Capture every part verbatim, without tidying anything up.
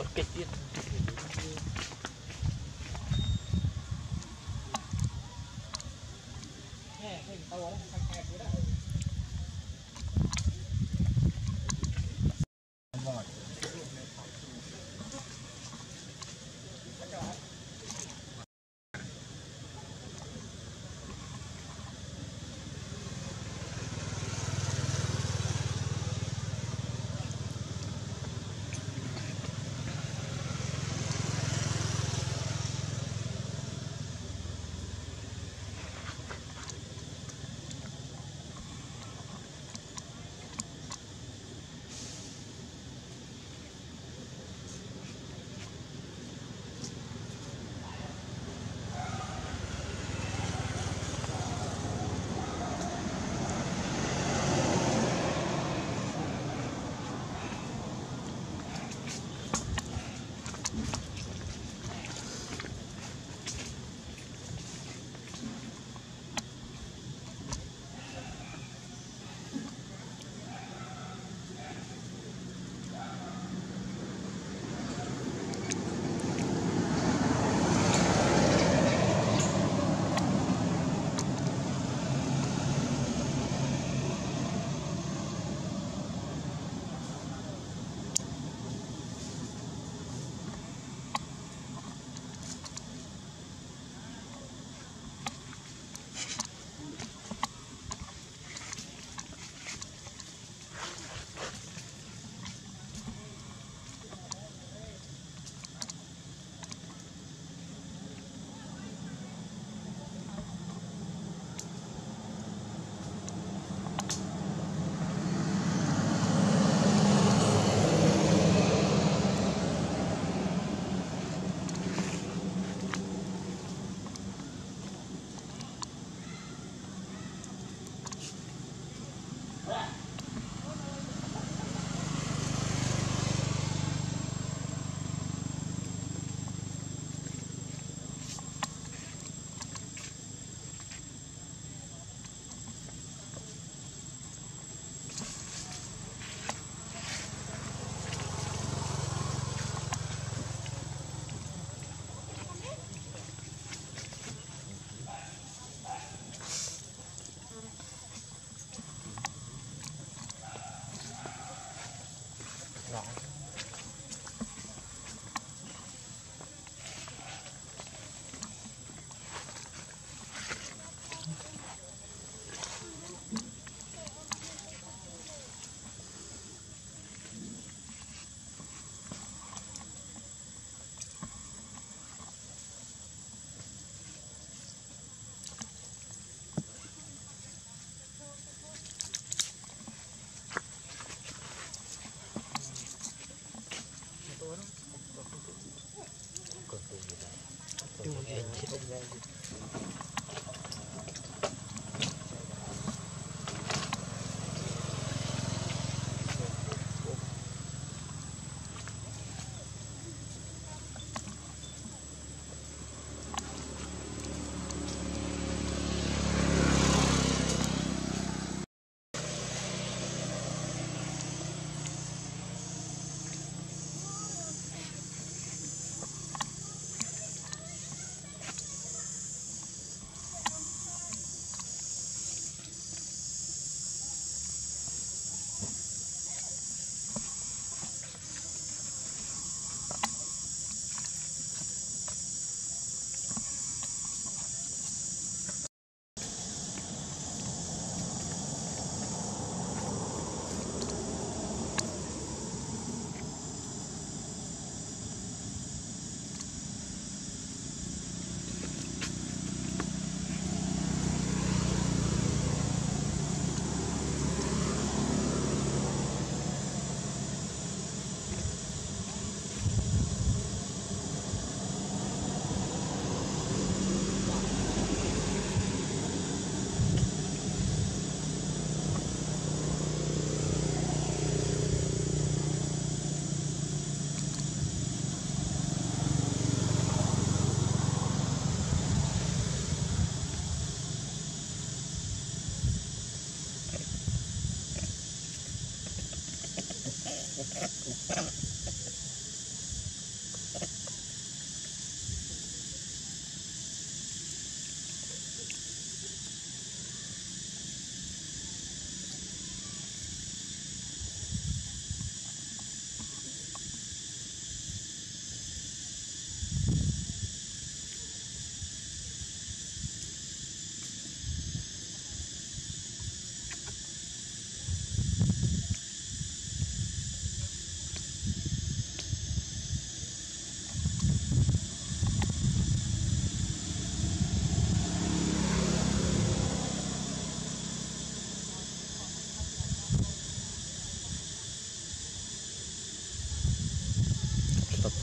bất kịch biết.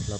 lập